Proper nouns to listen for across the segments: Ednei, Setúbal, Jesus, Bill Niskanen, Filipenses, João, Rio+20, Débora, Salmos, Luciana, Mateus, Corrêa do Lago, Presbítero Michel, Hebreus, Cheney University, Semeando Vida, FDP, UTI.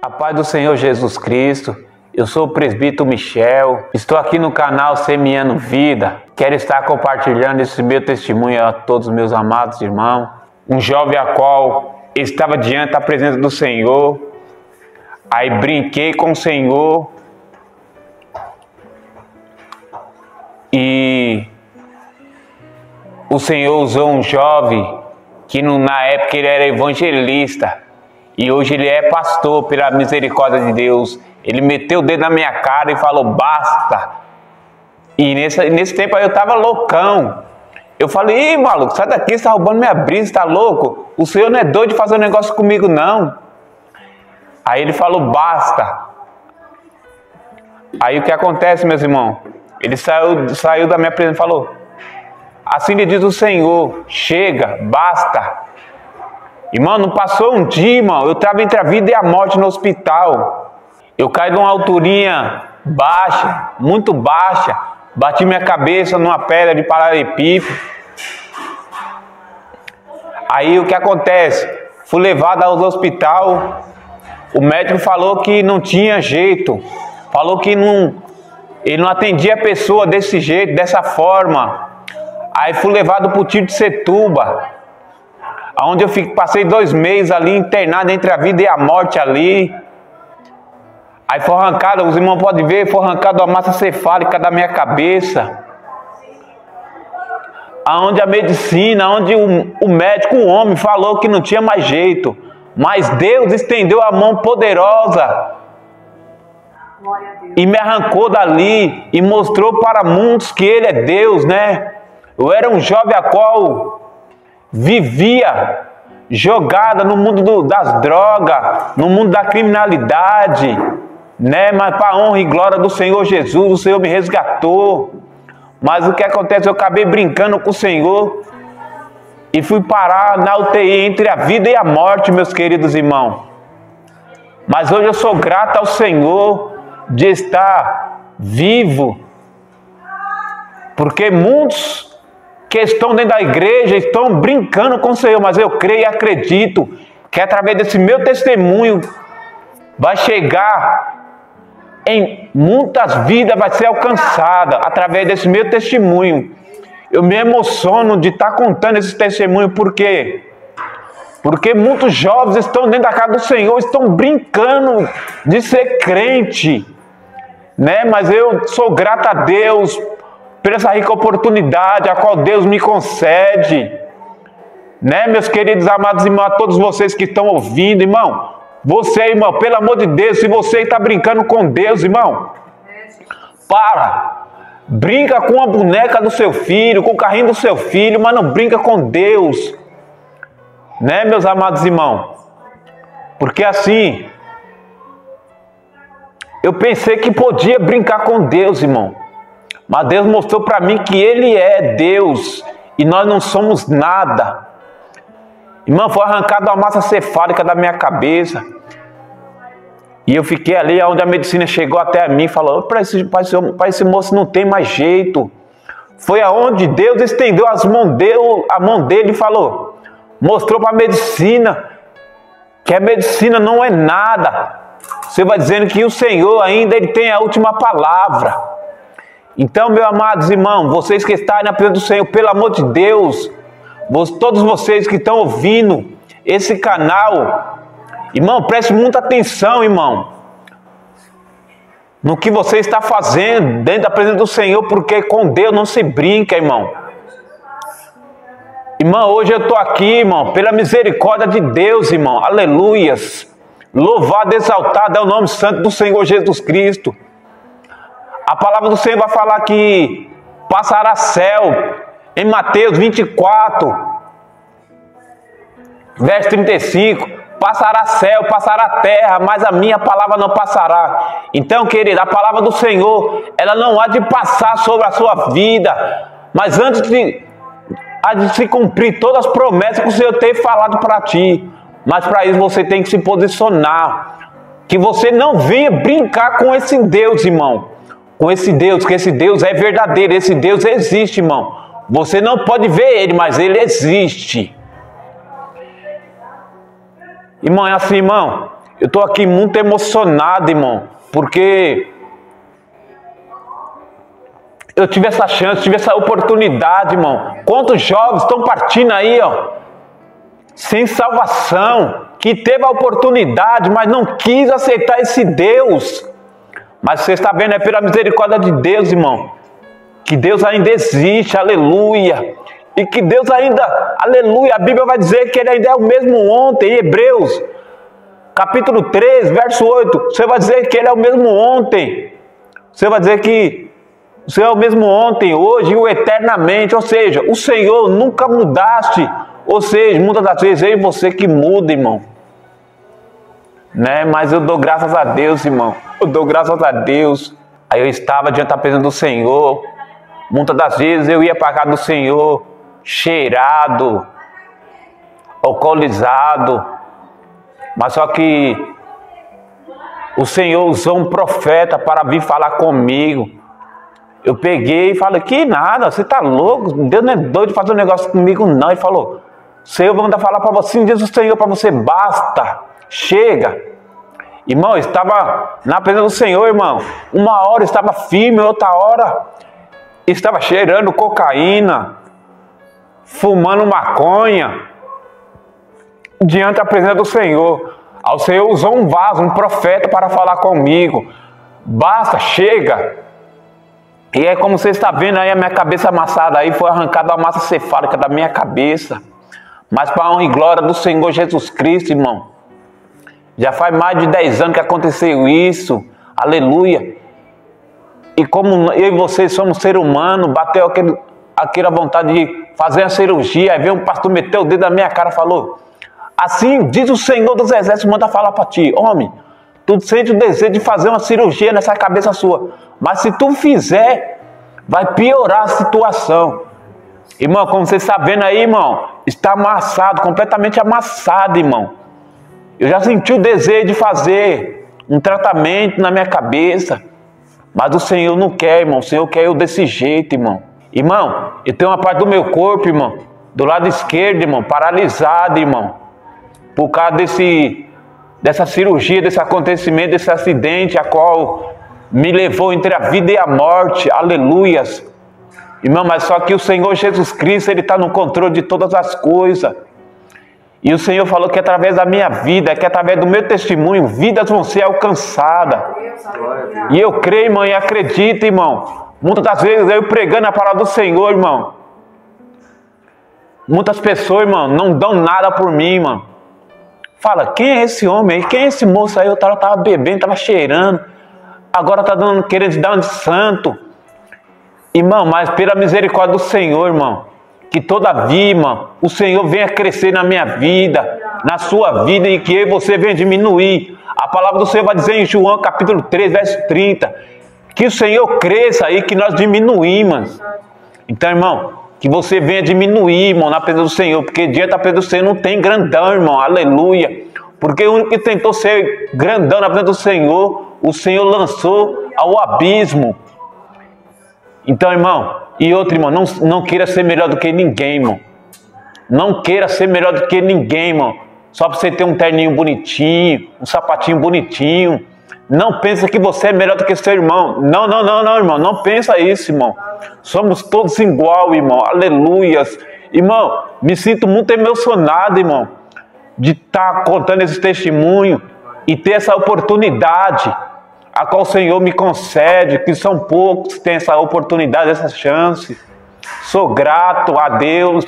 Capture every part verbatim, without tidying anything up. A paz do Senhor Jesus Cristo, eu sou o presbítero Michel, estou aqui no canal Semeando Vida. Quero estar compartilhando esse meu testemunho a todos os meus amados irmãos. Um jovem a qual estava diante da presença do Senhor, aí brinquei com o Senhor e o Senhor usou um jovem que na época ele era evangelista. E hoje ele é pastor, pela misericórdia de Deus. Ele meteu o dedo na minha cara e falou, basta. E nesse, nesse tempo aí eu tava loucão. Eu falei, ih, maluco, sai daqui, você tá roubando minha brisa, tá louco? O Senhor não é doido de fazer um negócio comigo, não. Aí ele falou, basta. Aí o que acontece, meus irmãos? Ele saiu, saiu da minha presença e falou, assim lhe diz o Senhor, chega, basta. Irmão, não passou um dia, irmão, eu estava entre a vida e a morte no hospital. Eu caí de uma alturinha baixa, muito baixa, bati minha cabeça numa pedra de paralelepípedo. Aí o que acontece? Fui levado ao hospital, o médico falou que não tinha jeito, falou que não, ele não atendia a pessoa desse jeito, dessa forma. Aí fui levado para o tiro de Setúbal, onde eu fiquei, passei dois meses ali internado entre a vida e a morte ali. Aí foi arrancado, os irmãos podem ver, foi arrancado a massa cefálica da minha cabeça. Aonde a medicina, onde o, o médico, o homem, falou que não tinha mais jeito. Mas Deus estendeu a mão poderosa e me arrancou dali e mostrou para muitos que Ele é Deus, né? Eu era um jovem a qual vivia jogada no mundo do, das drogas, no mundo da criminalidade, né? Mas para a honra e glória do Senhor Jesus, o Senhor me resgatou. Mas o que acontece? Eu acabei brincando com o Senhor e fui parar na U T I entre a vida e a morte, meus queridos irmãos. Mas hoje eu sou grato ao Senhor de estar vivo, porque muitos que estão dentro da igreja, estão brincando com o Senhor, mas eu creio e acredito que através desse meu testemunho vai chegar em muitas vidas, vai ser alcançada através desse meu testemunho. Eu me emociono de estar contando esse testemunho, por quê? Porque muitos jovens estão dentro da casa do Senhor, estão brincando de ser crente, né? Mas eu sou grato a Deus por essa rica oportunidade a qual Deus me concede, né, meus queridos amados irmãos, a todos vocês que estão ouvindo, irmão, você, irmão, pelo amor de Deus, se você está brincando com Deus, irmão, para, brinca com a boneca do seu filho, com o carrinho do seu filho, mas não brinca com Deus, né, meus amados irmãos, porque assim, eu pensei que podia brincar com Deus, irmão, mas Deus mostrou para mim que Ele é Deus e nós não somos nada. Irmão, foi arrancado a massa cefálica da minha cabeça. E eu fiquei ali onde a medicina chegou até mim e falou, para esse, para esse, para esse moço não tem mais jeito. Foi aonde Deus estendeu as mãos dele, a mão dele e falou, mostrou para a medicina que a medicina não é nada. Você vai dizendo que o Senhor ainda ele tem a última palavra. Então, meus amados irmãos, vocês que estão na presença do Senhor, pelo amor de Deus, todos vocês que estão ouvindo esse canal, irmão, preste muita atenção, irmão, no que você está fazendo dentro da presença do Senhor, porque com Deus não se brinca, irmão. Irmão, hoje eu estou aqui, irmão, pela misericórdia de Deus, irmão, aleluias, louvado, exaltado é o nome santo do Senhor Jesus Cristo. A palavra do Senhor vai falar que passará céu, em Mateus vinte e quatro, verso trinta e cinco, passará céu, passará terra, mas a minha palavra não passará. Então, querido, a palavra do Senhor, ela não há de passar sobre a sua vida, mas antes de, há de se cumprir todas as promessas que o Senhor tem falado para ti. Mas para isso você tem que se posicionar, que você não venha brincar com esse Deus, irmão. Com esse Deus, que esse Deus é verdadeiro, esse Deus existe, irmão. Você não pode ver Ele, mas Ele existe. Irmão, é assim, irmão, Eu estou aqui muito emocionado, irmão, porque eu tive essa chance, tive essa oportunidade, irmão. Quantos jovens estão partindo aí, ó, sem salvação, que teve a oportunidade, mas não quis aceitar esse Deus. Mas você está vendo, é pela misericórdia de Deus, irmão, que Deus ainda existe, aleluia. E que Deus ainda, aleluia, a Bíblia vai dizer que Ele ainda é o mesmo ontem, em Hebreus, capítulo três, verso oito, você vai dizer que Ele é o mesmo ontem. Você vai dizer que o Senhor é o mesmo ontem, hoje e eternamente. Ou seja, o Senhor nunca mudaste. Ou seja, muitas das vezes é você que muda, irmão. Né? Mas eu dou graças a Deus, irmão. Eu dou graças a Deus. Aí eu estava diante da presença do Senhor. Muitas das vezes eu ia para a casa do Senhor cheirado, alcoolizado. Mas só que o Senhor usou um profeta para vir falar comigo. Eu peguei e falei, que nada, você tá louco, Deus não é doido de fazer um negócio comigo não. Ele falou, Senhor, vou mandar falar para você, diz o Senhor para você, basta, chega. Irmão, eu estava na presença do Senhor, irmão, uma hora eu estava firme, outra hora eu estava cheirando cocaína, fumando maconha, diante da presença do Senhor. O Senhor usou um vaso, um profeta para falar comigo, basta, chega. E é como você está vendo aí, a minha cabeça amassada aí, foi arrancada a massa cefálica da minha cabeça. Mas para a honra e glória do Senhor Jesus Cristo, irmão. Já faz mais de dez anos que aconteceu isso. Aleluia. E como eu e vocês somos seres humanos, bateu aquele, aquela vontade de fazer a cirurgia. Aí veio um pastor, meteu o dedo na minha cara e falou, assim diz o Senhor dos Exércitos, manda falar para ti, homem. Tu sente o desejo de fazer uma cirurgia nessa cabeça sua. Mas se tu fizer, vai piorar a situação. Irmão, como você está vendo aí, irmão, está amassado, completamente amassado, irmão. Eu já senti o desejo de fazer um tratamento na minha cabeça. Mas o Senhor não quer, irmão. O Senhor quer eu desse jeito, irmão. Irmão, eu tenho uma parte do meu corpo, irmão, do lado esquerdo, irmão, paralisado, irmão. Por causa desse... dessa cirurgia, desse acontecimento, desse acidente, a qual me levou entre a vida e a morte, aleluias, irmão, mas só que o Senhor Jesus Cristo, Ele está no controle de todas as coisas, e o Senhor falou que através da minha vida, que através do meu testemunho, vidas vão ser alcançadas, e eu creio, irmão, e acredito, irmão, muitas das vezes eu pregando a palavra do Senhor, irmão, muitas pessoas, irmão, não dão nada por mim, irmão. Fala, quem é esse homem aí? Quem é esse moço aí? Eu tava, tava bebendo, tava cheirando. Agora tá dando, querendo dar um de santo. Irmão, mas pela misericórdia do Senhor, irmão, que todavia, irmão, o Senhor venha crescer na minha vida, na sua vida, e que eu e você venha diminuir. A palavra do Senhor vai dizer em João, capítulo três, verso trinta, que o Senhor cresça e que nós diminuímos. Então, irmão, que você venha diminuir, irmão, na presença do Senhor. Porque diante da presença do Senhor não tem grandão, irmão. Aleluia. Porque o único que tentou ser grandão na presença do Senhor, o Senhor lançou ao abismo. Então, irmão, e outro, irmão, não, não queira ser melhor do que ninguém, irmão. Não queira ser melhor do que ninguém, irmão. Só para você ter um terninho bonitinho, um sapatinho bonitinho. Não pensa que você é melhor do que seu irmão. Não, não, não, não, irmão. Não pensa isso, irmão. Somos todos igual, irmão. Aleluias. Irmão, me sinto muito emocionado, irmão, de estar contando esse testemunho e ter essa oportunidade a qual o Senhor me concede, que são poucos que têm essa oportunidade, essa chance. Sou grato a Deus.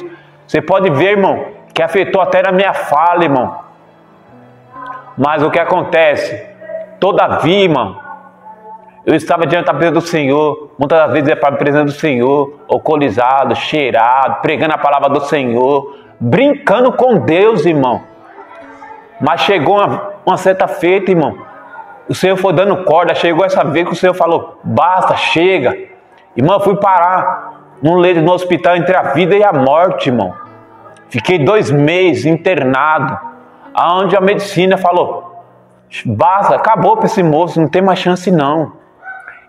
Você pode ver, irmão, que afetou até na minha fala, irmão. Mas o que acontece? Todavia, irmão, eu estava diante da presença do Senhor, muitas das vezes é para a presença do Senhor, alcoolizado, cheirado, pregando a palavra do Senhor, brincando com Deus, irmão. Mas chegou uma, uma certa feita, irmão, o Senhor foi dando corda, chegou essa vez que o Senhor falou, basta, chega. Irmão, eu fui parar num leito no hospital entre a vida e a morte, irmão. Fiquei dois meses internado, aonde a medicina falou, basta, acabou para esse moço, não tem mais chance não.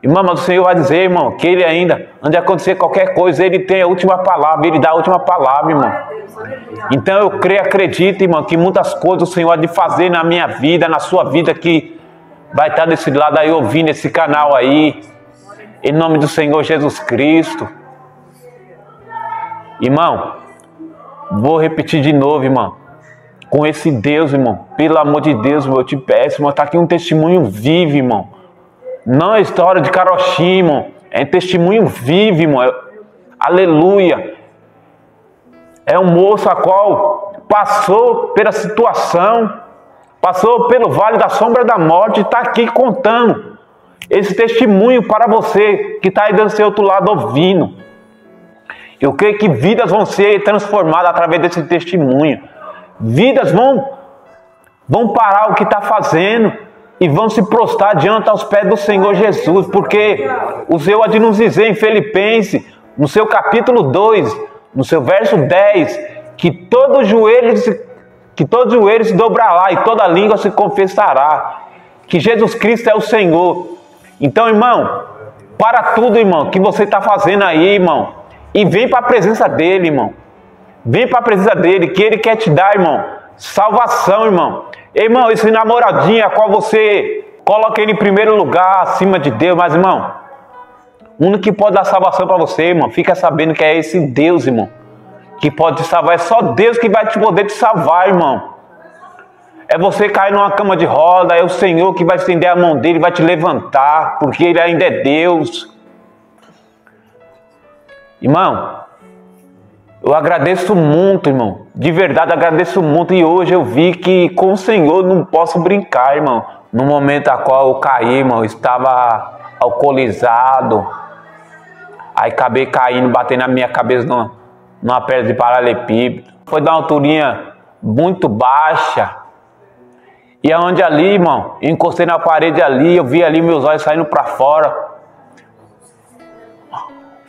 Irmão, mas o Senhor vai dizer, irmão, que Ele ainda, antes de acontecer qualquer coisa, Ele tem a última palavra, Ele dá a última palavra, irmão. Então eu creio, acredito, irmão, que muitas coisas o Senhor há de fazer na minha vida, na sua vida, que vai estar desse lado aí, ouvindo esse canal aí, em nome do Senhor Jesus Cristo. Irmão, vou repetir de novo, irmão, com esse Deus, irmão, pelo amor de Deus, eu te peço, irmão, está aqui um testemunho vivo, irmão. Não é história de carochinho, irmão. É testemunho vivo, irmão. É... Aleluia. É um moço a qual passou pela situação, passou pelo vale da sombra da morte e está aqui contando esse testemunho para você que está aí desse outro lado ouvindo. Eu creio que vidas vão ser transformadas através desse testemunho. Vidas vão, vão parar o que está fazendo e vão se prostrar diante aos pés do Senhor Jesus, porque o Senhor há de nos dizer em Filipenses, no seu capítulo dois, no seu verso dez, que todo joelho se, que todo joelho se dobrará e toda língua se confessará, que Jesus Cristo é o Senhor. Então, irmão, para tudo, irmão, que você está fazendo aí, irmão, e vem para a presença dEle, irmão. Vem para a presença dEle, que Ele quer te dar, irmão, salvação, irmão. Irmão, esse namoradinho a qual você coloca ele em primeiro lugar, acima de Deus, mas, irmão, o único que pode dar salvação para você, irmão, fica sabendo que é esse Deus, irmão, que pode te salvar. É só Deus que vai te poder te salvar, irmão. É você cair numa cama de roda, é o Senhor que vai estender a mão dele, vai te levantar, porque Ele ainda é Deus. Irmão, eu agradeço muito, irmão. De verdade, agradeço muito. E hoje eu vi que com o Senhor não posso brincar, irmão. No momento a qual eu caí, irmão, eu estava alcoolizado. Aí acabei caindo, batendo a minha cabeça numa, numa pedra de paralelepípedo. Foi dar uma alturinha muito baixa. E aonde ali, irmão, eu encostei na parede ali, eu vi ali meus olhos saindo para fora.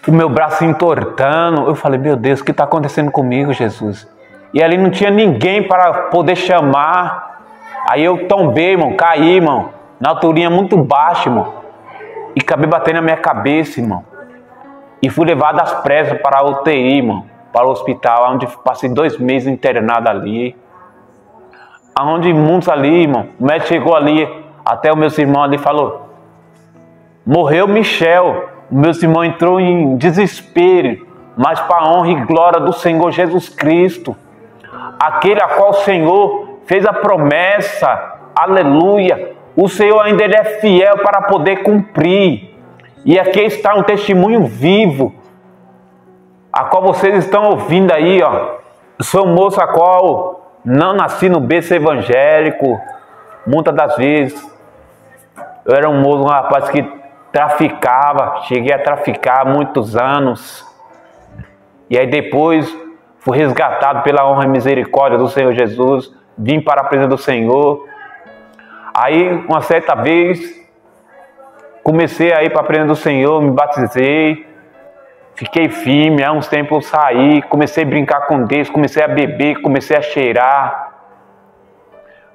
O meu braço entortando. Eu falei, meu Deus, o que está acontecendo comigo, Jesus? E ali não tinha ninguém para poder chamar. Aí eu tombei, irmão, caí, irmão, na alturinha muito baixa, irmão, e acabei batendo na minha cabeça, irmão, e fui levado às pressas para a U T I, irmão, para o hospital, onde passei dois meses internado ali, aonde muitos ali, irmão, o médico chegou ali, até o meu irmão ali falou, morreu Michel. O meu irmão entrou em desespero, mas para a honra e glória do Senhor Jesus Cristo, aquele a qual o Senhor fez a promessa, aleluia, o Senhor ainda é fiel para poder cumprir, e aqui está um testemunho vivo, a qual vocês estão ouvindo aí, ó. Eu sou um moço a qual não nasci no berço evangélico, muitas das vezes, eu era um moço, um rapaz que traficava, cheguei a traficar há muitos anos, e aí depois fui resgatado pela honra e misericórdia do Senhor Jesus, vim para a presença do Senhor. Aí uma certa vez comecei a ir para a presença do Senhor, me batizei, fiquei firme, há uns tempos eu saí, comecei a brincar com Deus, comecei a beber, comecei a cheirar,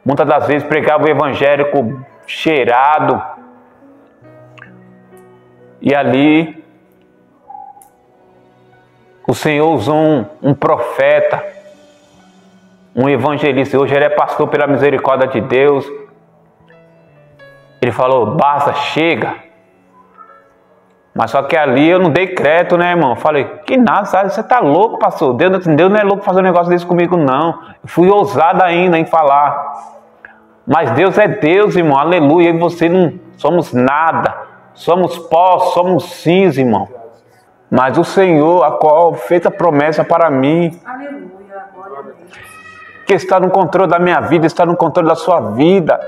muitas das vezes pregava o evangélico cheirado. E ali, o Senhor usou um, um profeta, um evangelista. Hoje ele é pastor pela misericórdia de Deus. Ele falou, basta, chega. Mas só que ali eu não dei crédito, né, irmão? Eu falei, que nada, sabe? Você tá louco, pastor. Deus, Deus não é louco fazer um negócio desse comigo, não. Eu fui ousado ainda em falar. Mas Deus é Deus, irmão. Aleluia. E você não somos nada. Somos pó, somos cinza, irmão. Mas o Senhor, a qual fez a promessa para mim, que está no controle da minha vida, está no controle da sua vida.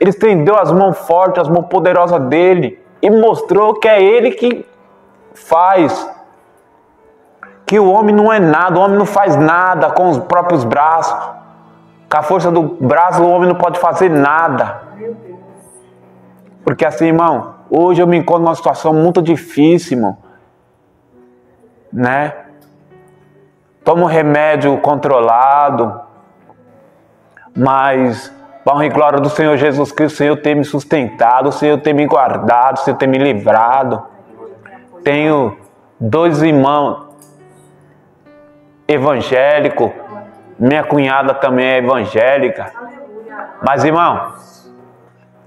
Ele estendeu as mãos fortes, as mãos poderosas dele e mostrou que é Ele que faz. Que o homem não é nada, o homem não faz nada com os próprios braços. Com a força do braço, o homem não pode fazer nada. Porque assim, irmão, hoje eu me encontro numa situação muito difícil, irmão, né? Tomo remédio controlado, mas Para a honra e glória do Senhor Jesus Cristo, o Senhor tem me sustentado, o Senhor tem me guardado, o Senhor tem me livrado. Tenho dois irmãos evangélicos, minha cunhada também é evangélica. Mas, irmão,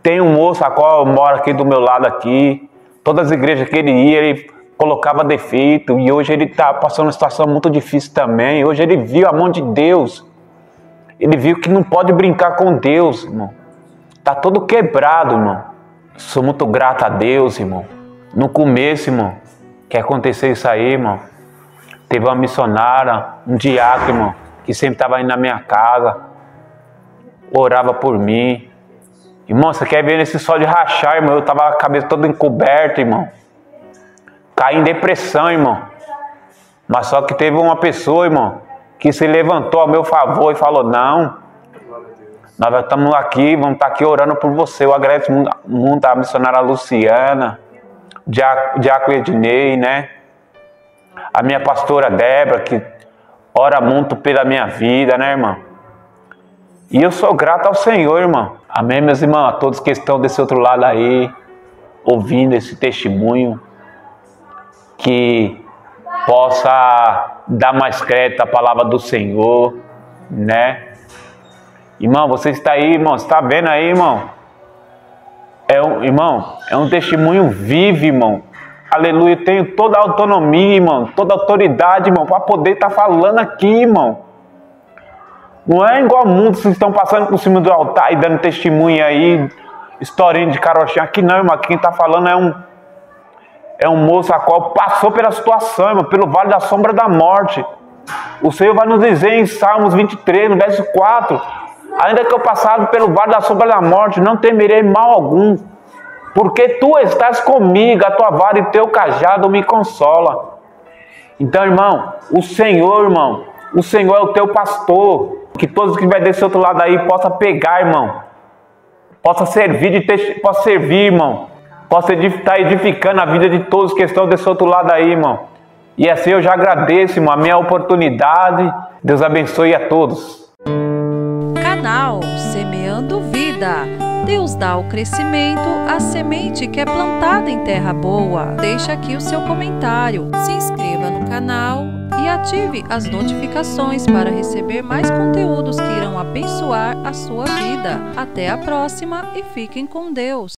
tem um moço a qual mora aqui do meu lado aqui. Todas as igrejas que ele ia, ele colocava defeito. E hoje ele está passando uma situação muito difícil também. Hoje ele viu a mão de Deus. Ele viu que não pode brincar com Deus, irmão. Está todo quebrado, irmão. Sou muito grato a Deus, irmão. No começo, irmão, que aconteceu isso aí, irmão. Teve uma missionária, um diácono, irmão, que sempre estava indo na minha casa. Orava por mim. Irmão, você quer ver nesse sol de rachar, irmão? Eu estava com a cabeça toda encoberta, irmão. Caí em depressão, irmão. Mas só que teve uma pessoa, irmão, que se levantou a meu favor e falou: não, nós estamos aqui, vamos estar aqui orando por você. Eu agradeço muito a missionária Luciana, Diácono Ednei, né? A minha pastora Débora, que ora muito pela minha vida, né, irmão? E eu sou grato ao Senhor, irmão. Amém, meus irmãos? A todos que estão desse outro lado aí, ouvindo esse testemunho, que possa dar mais crédito à palavra do Senhor, né? Irmão, você está aí, irmão, você está vendo aí, irmão? É um, irmão, é um testemunho vivo, irmão. Aleluia, eu tenho toda a autonomia, irmão, toda a autoridade, irmão, para poder estar tá falando aqui, irmão. Não é igual ao mundo, vocês estão passando por cima do altar e dando testemunho aí, historinha de carochinha. Aqui não, irmão, quem está falando é um... é um moço a qual passou pela situação, irmão, pelo vale da sombra da morte. O Senhor vai nos dizer em Salmos vinte e três, no verso quatro: ainda que eu passado pelo vale da sombra da morte, não temerei mal algum, porque tu estás comigo, a tua vara e teu cajado me consola. Então, irmão, o Senhor, irmão, o Senhor é o teu pastor. Que todos que vai desse outro lado aí possa pegar, irmão, possa servir, de te... possa servir, irmão. Posso estar edificando a vida de todos que estão desse outro lado aí, irmão. E assim eu já agradeço, irmão, a minha oportunidade. Deus abençoe a todos. Canal Semeando Vida. Deus dá o crescimento à semente que é plantada em terra boa. Deixe aqui o seu comentário. Se inscreva no canal e ative as notificações para receber mais conteúdos que irão abençoar a sua vida. Até a próxima e fiquem com Deus.